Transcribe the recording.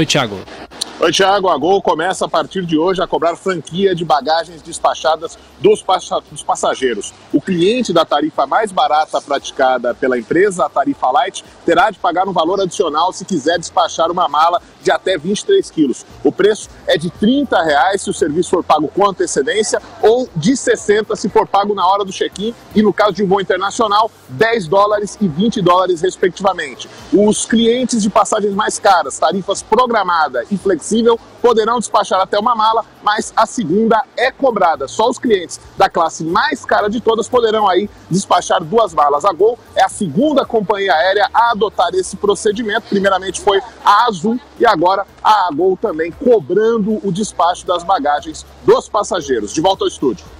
Oi, Thiago. Oi, Thiago. A Gol começa a partir de hoje a cobrar franquia de bagagens despachadas dos passageiros. O cliente da tarifa mais barata praticada pela empresa, a tarifa Light, terá de pagar um valor adicional se quiser despachar uma mala de até 23 quilos. O preço é de R$ 30,00 se o serviço for pago com antecedência ou de 60 se for pago na hora do check-in e, no caso de um voo internacional, $10 e $20, respectivamente. Os clientes de passagens mais caras, tarifas programada e flexível, poderão despachar até uma mala, mas a segunda é cobrada. Só os clientes da classe mais cara de todas poderão aí despachar duas malas. A Gol é a segunda companhia aérea a adotar esse procedimento. Primeiramente foi a Azul e agora a Gol também cobrando o despacho das bagagens dos passageiros. De volta ao estúdio.